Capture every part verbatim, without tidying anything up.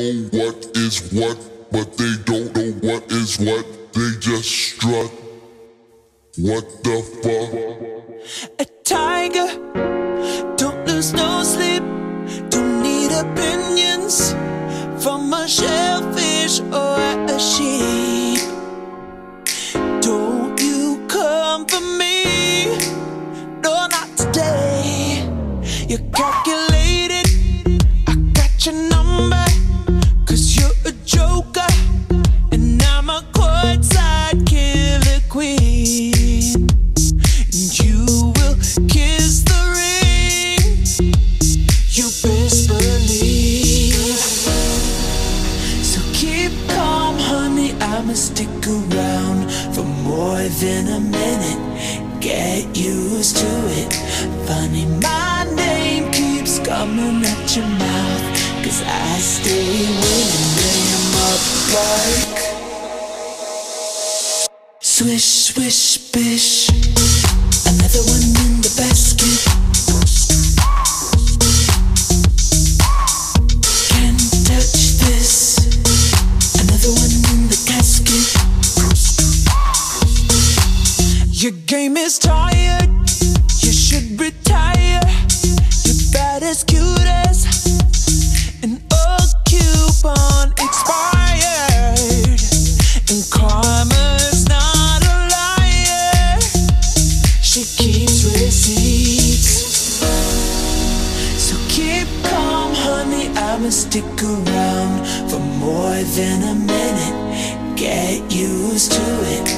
know what is what, but they don't know what is what. They just strut. What the fuck? A tiger, don't lose no sleep. Don't need opinions from a shellfish or a sheep. Don't you come for me? No, not today. You calculated, I got your number, 'cause you're a joker and I'm a courtside killer queen. And you will kiss the ring, you best believe. So keep calm, honey, I'ma stick around for more than a minute. Get used to it. Funny, my name keeps coming at your mouth, 'cause I stay winning them up like swish, swish, bish. Another one in the basket. Can't touch this. Another one in the casket. Your game is tired, you should retire. You're bad as cute as an old coupon expired. And karma's not a liar, she keeps receipts. So keep calm, honey, I'ma stick around for more than a minute. Get used to it.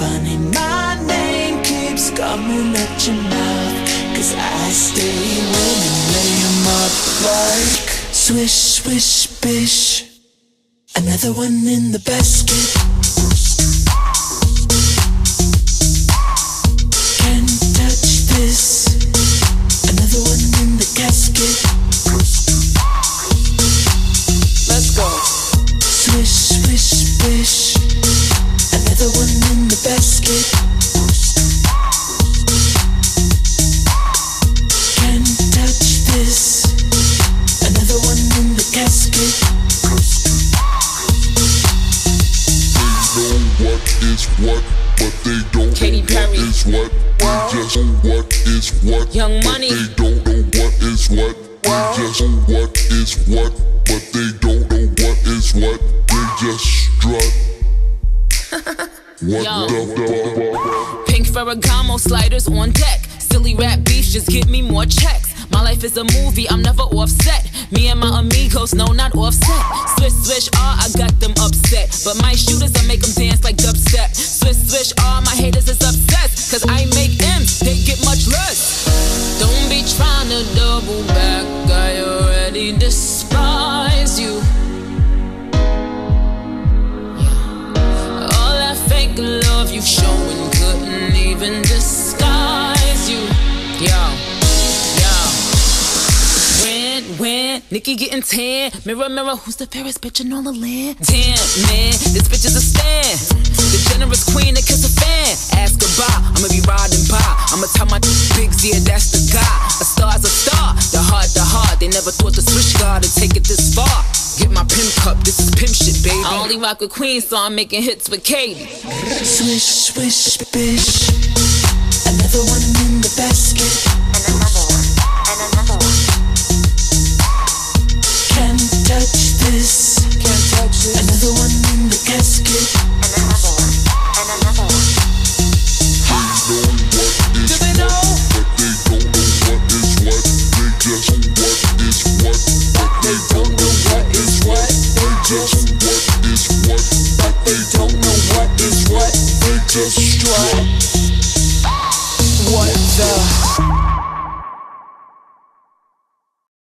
Funny, my name keeps coming at your mouth, 'cause I stay winning, lay 'em up like swish, swish, bish. Another one in the basket. Can't touch this. Another one in the casket. Let's go. Swish, swish, swish. Another one in the basket. Can't touch this. Another one in the casket. They know what is what, but they don't Katy know Perry. What is what. They just know what is what, Young Money. They don't know what is what. They just know what is what, but they don't know what is what. They just strut. What the fuck? Pink Ferragamo sliders on deck. Silly rap beef, just give me more checks. My life is a movie, I'm never offset. Me and my amigos, no, not offset. Swish, swish, ah, I got them upset. But my shooters, I make them dance like dubstep. Swish, swish, ah, my haters is obsessed, 'cause I make M's, they get much less. Don't be trying to double back, I already despise you. All that fake love you showing couldn't even disguise you. Yo. When Nikki getting tan, mirror, mirror, who's the fairest bitch in all the land? Damn, man, this bitch is a stan. The generous queen that kiss a fan. Ask her by, I'ma be riding by. I'ma tell my big Z, that's the guy. A star's a star, the heart, the heart. They never thought the Swish guard would take it this far. Get my pimp cup, this is pimp shit, baby. I only rock with queens, so I'm making hits with Katie. Swish, swish, bish. Another one in the basket. And another one, and another one. Touch this. Can't touch this. Another one in the casket. And another one. And another one. Do they know what is what? But they don't know what is what. They just know what is what. But they don't know what is what. They just know what is what. But they don't know what is what. They just strut. What the?